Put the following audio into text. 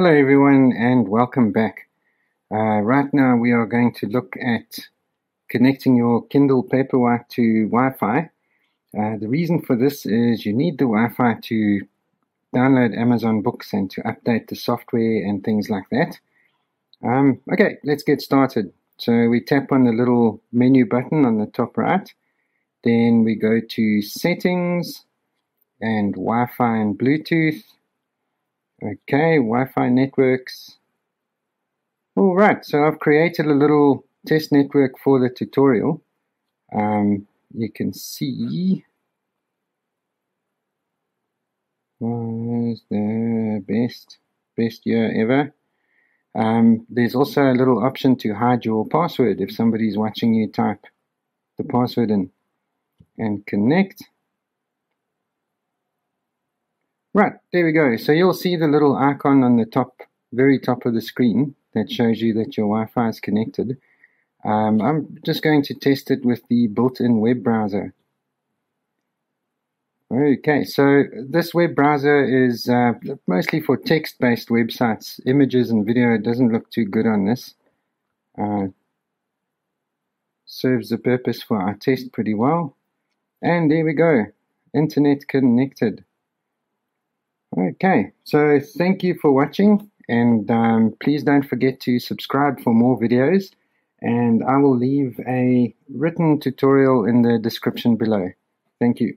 Hello everyone and welcome back. Right now we are going to look at connecting your Kindle Paperwhite to Wi-Fi. The reason for this is you need the Wi-Fi to download Amazon books and to update the software and things like that. Okay, let's get started. So we tap on the little menu button on the top right. Then we go to Settings and Wi-Fi and Bluetooth. Okay, Wi-Fi networks. All right, so I've created a little test network for the tutorial. You can see was the best year ever. There's also a little option to hide your password if somebody's watching you type the password in and connect. Right, there we go. So you'll see the little icon on the top, very top of the screen that shows you that your Wi-Fi is connected. I'm just going to test it with the built-in web browser. Okay, so this web browser is mostly for text-based websites. Images and video doesn't look too good on this. Serves the purpose for our test pretty well. And there we go, internet connected. Okay, so thank you for watching, and please don't forget to subscribe for more videos, and I will leave a written tutorial in the description below. Thank you.